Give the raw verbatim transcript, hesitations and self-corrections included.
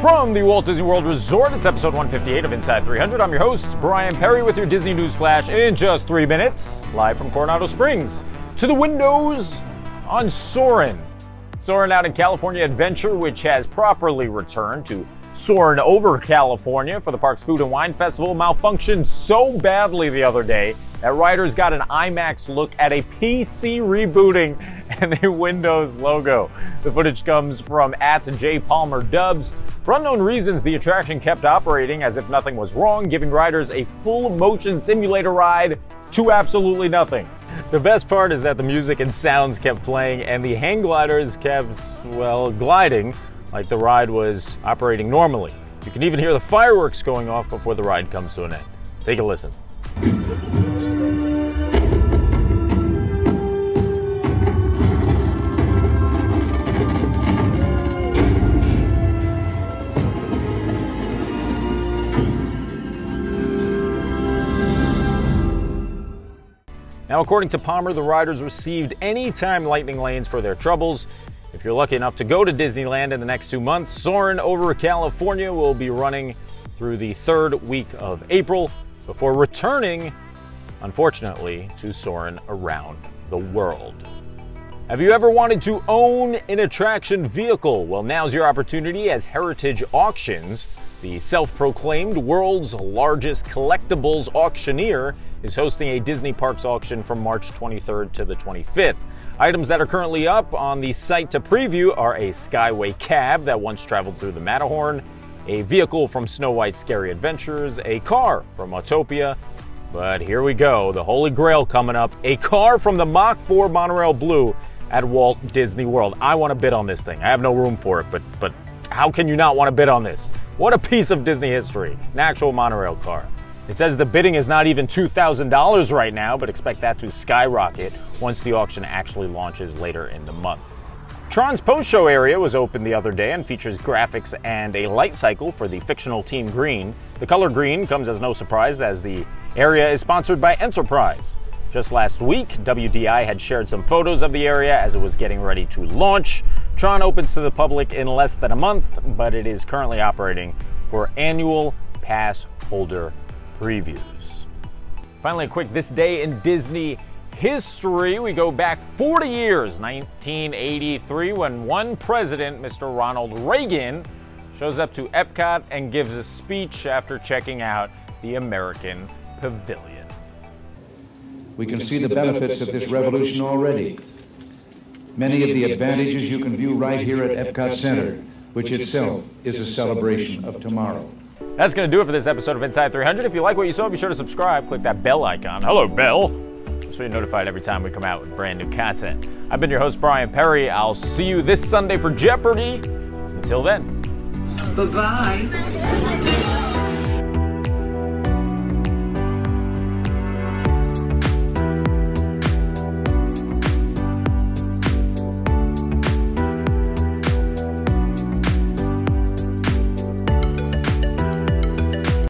From the Walt Disney World Resort, it's episode one fifty-eight of Inside three hundred. I'm your host, Bryan Perri, with your Disney News Flash in just three minutes. Live from Coronado Springs to the windows on Soarin'. Soarin' out in California Adventure, which has properly returned to Soarin' over California for the park's Food and Wine Festival, malfunctioned so badly the other day that riders got an IMAX look at a P C rebooting and a Windows logo. The footage comes from at J Palmer Dubs. For unknown reasons, the attraction kept operating as if nothing was wrong, giving riders a full motion simulator ride to absolutely nothing. The best part is that the music and sounds kept playing and the hang gliders kept, well, gliding like the ride was operating normally. You can even hear the fireworks going off before the ride comes to an end. Take a listen. Now, according to Palmer, the riders received anytime lightning lanes for their troubles. If you're lucky enough to go to Disneyland in the next two months, Soarin' over California will be running through the third week of April before returning, unfortunately, to Soarin' around the world. Have you ever wanted to own an attraction vehicle? Well, now's your opportunity as Heritage Auctions, the self-proclaimed world's largest collectibles auctioneer, is hosting a Disney Parks auction from March twenty-third to the twenty-fifth. Items that are currently up on the site to preview are a Skyway cab that once traveled through the Matterhorn, a vehicle from Snow White's Scary Adventures, a car from Autopia, but here we go, the Holy Grail coming up, a car from the Mach four Monorail Blue at Walt Disney World. I want to bid on this thing. I have no room for it, but, but how can you not want to bid on this? What a piece of Disney history, an actual monorail car. It says the bidding is not even two thousand dollars right now, but expect that to skyrocket once the auction actually launches later in the month. Tron's post-show area was open the other day and features graphics and a light cycle for the fictional Team Green. The color green comes as no surprise as the area is sponsored by Enterprise. Just last week, W D I had shared some photos of the area as it was getting ready to launch. Tron opens to the public in less than a month, but it is currently operating for annual pass holder previews. Finally, a quick this day in Disney history. We go back forty years, nineteen eighty-three, when one president, Mister Ronald Reagan, shows up to Epcot and gives a speech after checking out the American Pavilion. We can see the benefits of this revolution already. Many of the advantages you can view right here at Epcot Center, which itself is a celebration of tomorrow. That's going to do it for this episode of Inside three hundred. If you like what you saw, be sure to subscribe. Click that bell icon. Hello, bell. So you're notified every time we come out with brand new content. I've been your host, Bryan Perri. I'll see you this Sunday for Jeopardy. Until then. Bye-bye.